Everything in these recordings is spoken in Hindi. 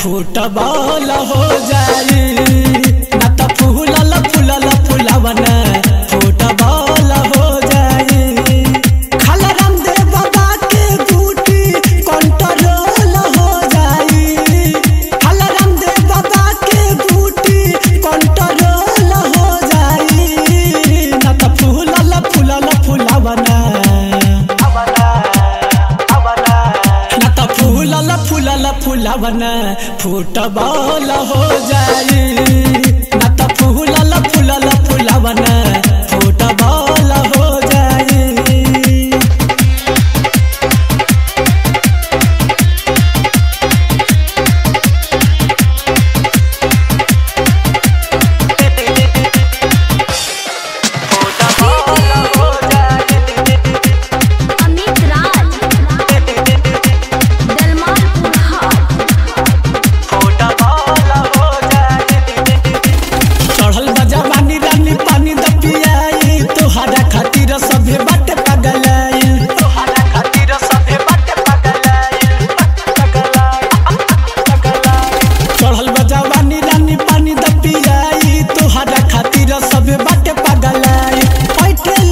छोटा भोला हो जाए फुलावना फुटबॉल हो जाए ना तो फूला फूला फुलावना फुटबॉल हो जाए। खलराम देव बाबा के बूटी कंट्रोल हो जाए। खलराम देव बाबा के बूटी कंट्रोल हो जाए ना तो फूला फूला फुलावना फुलावना फुटबॉल हो जाए ना तो फूला फूला फुलावना फुटबॉल हो जाए। फुलावना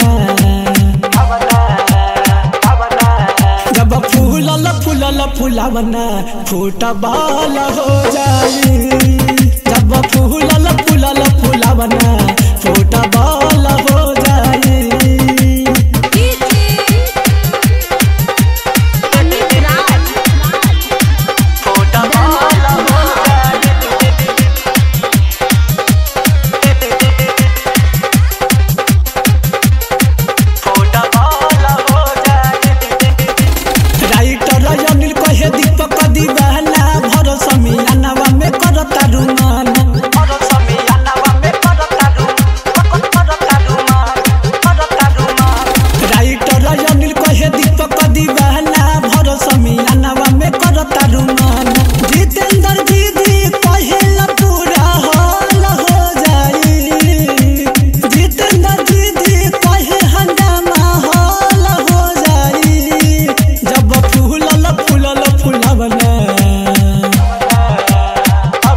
फुटबॉल हो जाए जब फूला फूला फुलावना फुटबॉल हो जाए।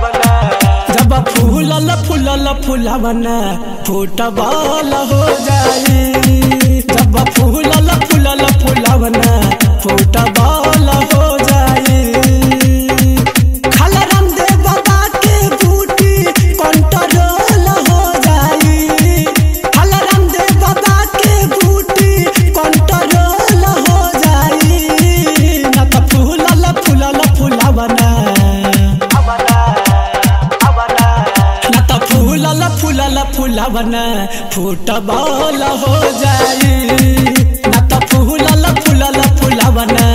फुलावना फुटबॉल हो जाए जब फूला फूला फुलावना फुटबॉल हो जाए। खलराम देव बाबा के बूटी कंट्रोल हो जाए। खलराम देव बाबा के बूटी कंट्रोल हो जाए ना तो फूला फूला फुलावना फुलावना फुटबॉल हो जाए ना तो फूला फुलावना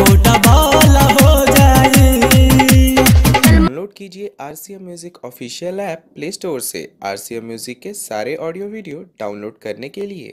फुटबॉल हो जाए। डाउनलोड कीजिए RCM music official app play store से RCM म्यूजिक के सारे ऑडियो वीडियो डाउनलोड करने के लिए।